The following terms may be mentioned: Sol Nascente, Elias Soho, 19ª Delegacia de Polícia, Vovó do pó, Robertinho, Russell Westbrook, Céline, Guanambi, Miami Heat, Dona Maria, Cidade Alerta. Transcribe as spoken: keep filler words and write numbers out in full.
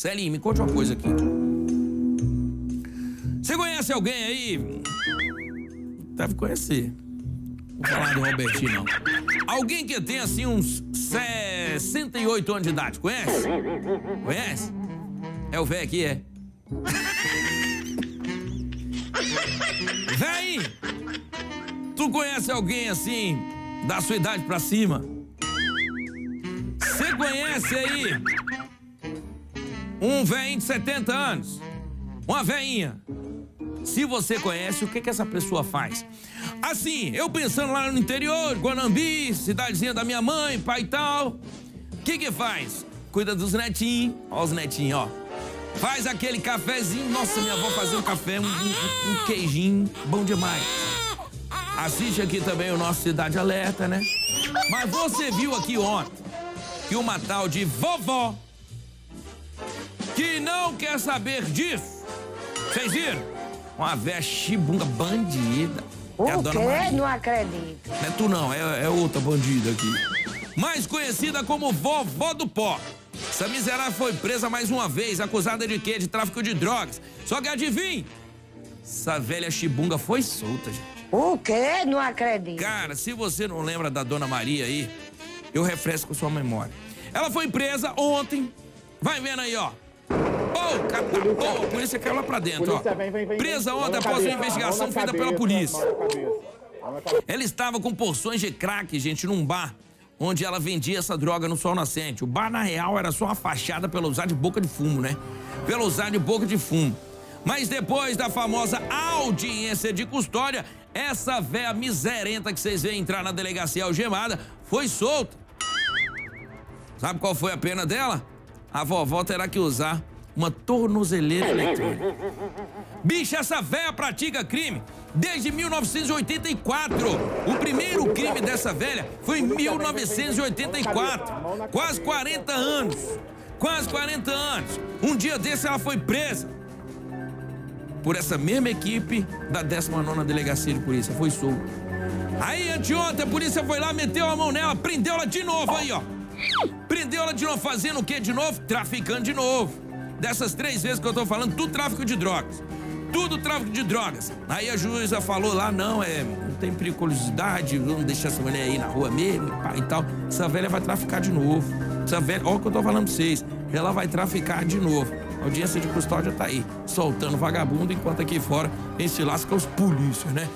Céline, me conte uma coisa aqui. Você conhece alguém aí? Deve conhecer. Não vou falar do Robertinho, não. Alguém que tem, assim, uns sessenta e oito anos de idade. Conhece? Conhece? É o véio aqui, é. Véi, tu conhece alguém, assim, da sua idade pra cima? Você conhece aí um véinho de setenta anos? Uma veinha? Se você conhece, o que que essa pessoa faz? Assim, eu pensando lá no interior, Guanambi, cidadezinha da minha mãe, pai e tal. O que que faz? Cuida dos netinhos. Ó os netinhos, ó. Faz aquele cafezinho. Nossa, minha avó fazia um café, um, um, um queijinho. Bom demais. Assiste aqui também o nosso Cidade Alerta, né? Mas você viu aqui ontem que uma tal de vovó que não quer saber disso. Vocês viram? Uma véia chibunga bandida. O é a Dona Maria. Não acredito. Não é tu não, é, é outra bandida aqui. Mais conhecida como vovó do pó. Essa miserável foi presa mais uma vez, acusada de quê? De tráfico de drogas. Só que adivinha? Essa velha chibunga foi solta, gente. O quê? Não acredito. Cara, se você não lembra da Dona Maria aí, eu refresco sua memória. Ela foi presa ontem. Vai vendo aí, ó. Pô, capô, pô, a polícia caiu lá pra dentro, ó. Vem, vem, vem, presa ontem após cabeça, uma investigação feita cabeça, pela polícia. Ela estava com porções de crack, gente, num bar, onde ela vendia essa droga no Sol Nascente. O bar, na real, era só uma fachada pela usar de boca de fumo, né? Pela usar de boca de fumo. Mas depois da famosa audiência de custódia, essa véia miserenta que vocês veem entrar na delegacia algemada foi solta. Sabe qual foi a pena dela? A vovó terá que usar uma tornozeleira eletrônica. Bicha, essa véia pratica crime desde mil novecentos e oitenta e quatro. O primeiro crime dessa velha foi em mil novecentos e oitenta e quatro. Quase quarenta anos. Quase quarenta anos. Um dia desse ela foi presa por essa mesma equipe da décima nona Delegacia de Polícia. Foi solta. Aí, anteontem, a polícia foi lá, meteu a mão nela, prendeu ela de novo aí, ó. Prendeu ela de novo. Fazendo o quê de novo? Traficando de novo. Dessas três vezes que eu tô falando, tudo tráfico de drogas. Tudo tráfico de drogas. Aí a juíza falou lá, não, é, não tem periculosidade, vamos deixar essa mulher aí na rua mesmo, pá, e tal. Essa velha vai traficar de novo. Essa velha, olha o que eu tô falando pra vocês, ela vai traficar de novo. A audiência de custódia tá aí, soltando vagabundo, enquanto aqui fora, quem se lasca é os polícias, né?